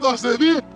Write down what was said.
no se ve.